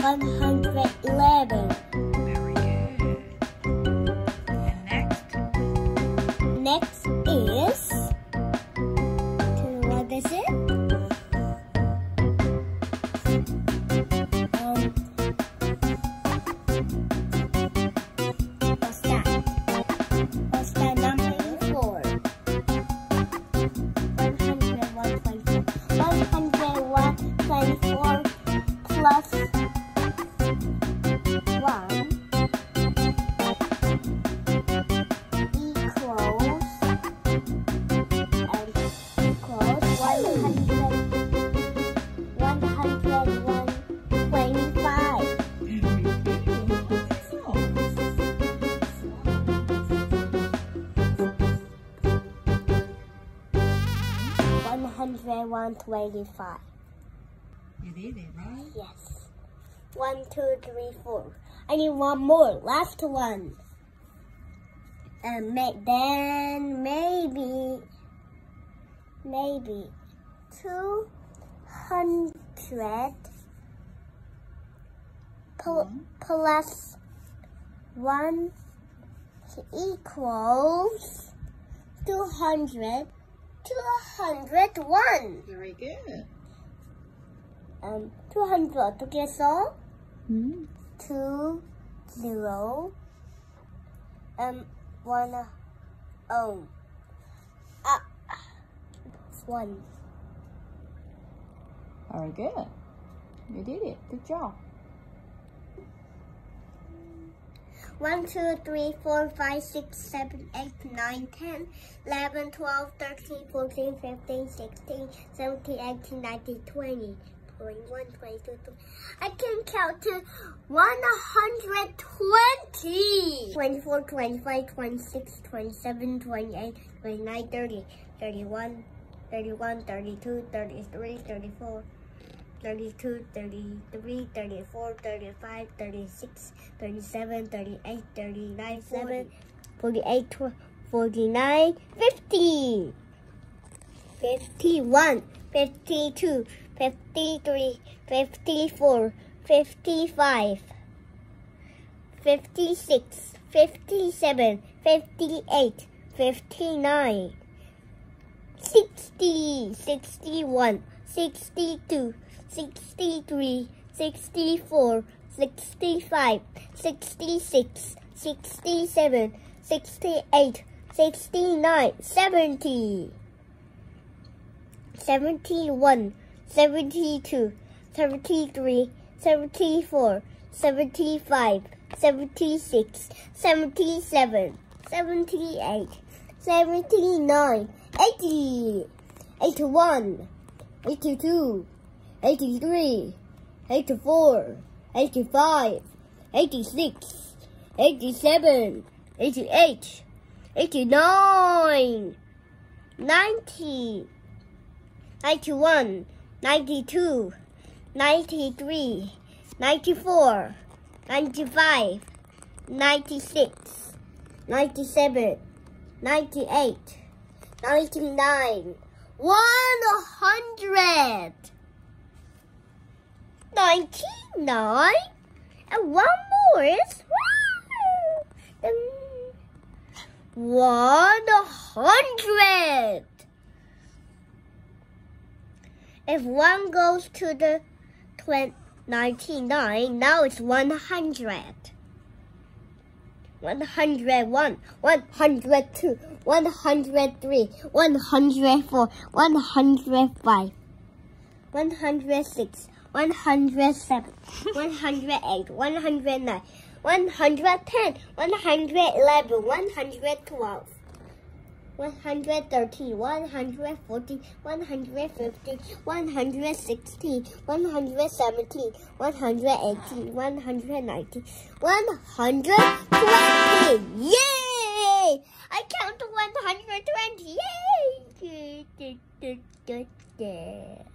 111. Very good. And next? Next is... What is it? What's that? What's that number? 4. 124 plus... 1 equals 125. You did it, right? Yes. 1, 2, 3, 4. I need one more, last one. And then maybe 200 plus 1 equals 200. 201. Very good. 200. Okay, so 20 and 1. Very good. You did it. Good job. 1, 2, 3, 4, 5, 6, 7, 8, 9, 10, 11, 12, 13, 14, 15, 16, 17, 18, 19, 20. I can count to 120. 24, 25, 26, 27, 28, 29, 30, 31, 32, 33, 34, 32, 33, 34, 35, 36, 37, 38, 39, 48, 49, 50, 51, 52, 53, 54, 55, 56, 57, 58, 59, 60, 61, 62, 63, 64, 65, 66, 67, 68, 69, 70, 71, 72, 73, 74, 75, 76, 77, 78, 79, 80, 81, 82, 83, 84, 85, 86, 87, 88, 89, 90, 91, 92, 93, 94, 95, 96, 97, 98, 99, 100, 99, and one more is 100. If one goes to the 99, now it's 100. 101, 102, 103, 104, 105, 106, 107, 108, 109, 110, 111, 112. 113, 114, 115, 116, 117, 118, 119, 120. Yay! I count to 120. Yay!